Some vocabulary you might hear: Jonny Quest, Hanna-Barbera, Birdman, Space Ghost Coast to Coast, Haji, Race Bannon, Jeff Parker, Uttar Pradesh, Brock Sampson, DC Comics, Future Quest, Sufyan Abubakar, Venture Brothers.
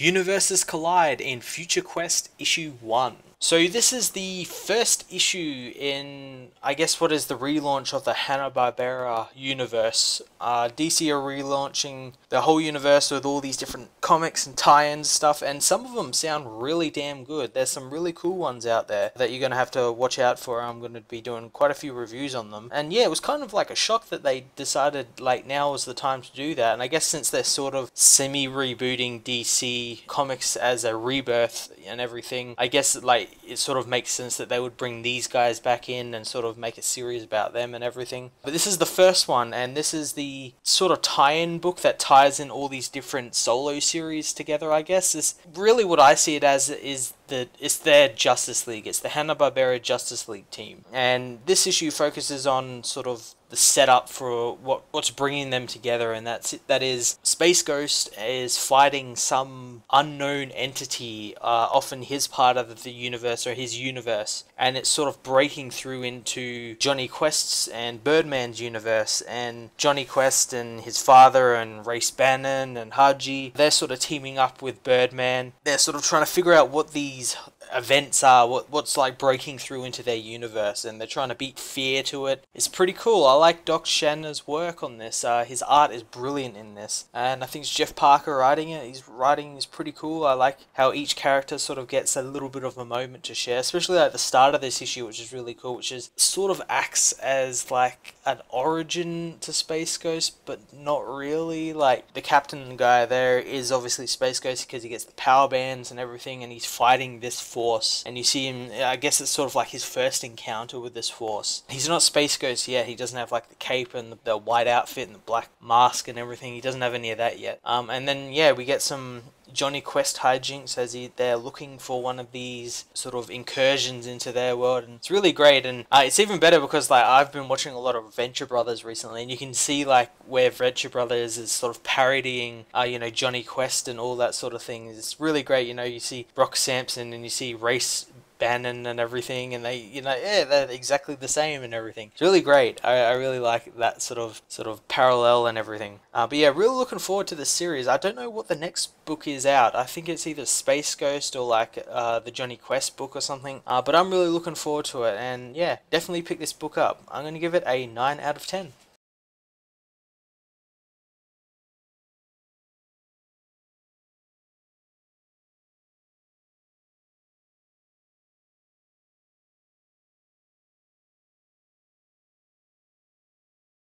Universes Collide in Future Quest Issue 1. So this is the first issue in, I guess, what is the relaunch of the Hanna-Barbera universe. DC are relaunching the whole universe with all these different comics and tie-ins and stuff, and some of them sound really damn good. There's some really cool ones out there that you're going to have to watch out for. I'm going to be doing quite a few reviews on them. And yeah, it was kind of like a shock that they decided, like, now was the time to do that. And I guess since they're sort of semi-rebooting DC Comics as a rebirth and everything, I guess, like, it sort of makes sense that they would bring these guys back in and sort of make a series about them and everything. But this is the first one, and this is the sort of tie-in book that ties in all these different solo series together, I guess. It's really what I see it as is it's their Justice League. It's the Hanna-Barbera Justice League team. And this issue focuses on sort of the setup for what's bringing them together, and that's it. That is, Space Ghost is fighting some unknown entity off in his part of the universe, or his universe, and it's sort of breaking through into Jonny Quest's and Birdman's universe. And Jonny Quest and his father and Race Bannon and Haji, they're sort of teaming up with Birdman. They're sort of trying to figure out what these events are, what's like breaking through into their universe, and they're trying to beat fear to it. It's pretty cool. I like Doc Shanna's work on this. His art is brilliant in this, and I think it's Jeff Parker writing it. His writing is pretty cool. I like how each character sort of gets a little bit of a moment to share, especially at the start of this issue, which is really cool, which is sort of acts as like an origin to Space Ghost, but not really. Like, the captain guy there is obviously Space Ghost because he gets the power bands and everything, and he's fighting this force, and you see him, I guess it's sort of like his first encounter with this force. He's not Space Ghost yet. He doesn't have like the cape and the white outfit and the black mask and everything. He doesn't have any of that yet. And then yeah, we get some Jonny Quest hijinks as they're looking for one of these sort of incursions into their world, and it's really great. And it's even better because, like, I've been watching a lot of Venture Brothers recently, and you can see like where Venture Brothers is sort of parodying you know, Jonny Quest and all that sort of thing. It's really great. You know, you see Brock Sampson and you see Race Bannon and everything, and they, you know, yeah, they're exactly the same and everything. It's really great. I really like that sort of parallel and everything. But yeah, really looking forward to this series. I don't know what the next book is out. I think it's either Space Ghost or like the Jonny Quest book or something. But I'm really looking forward to it, and yeah, definitely pick this book up. I'm gonna give it a 9 out of 10.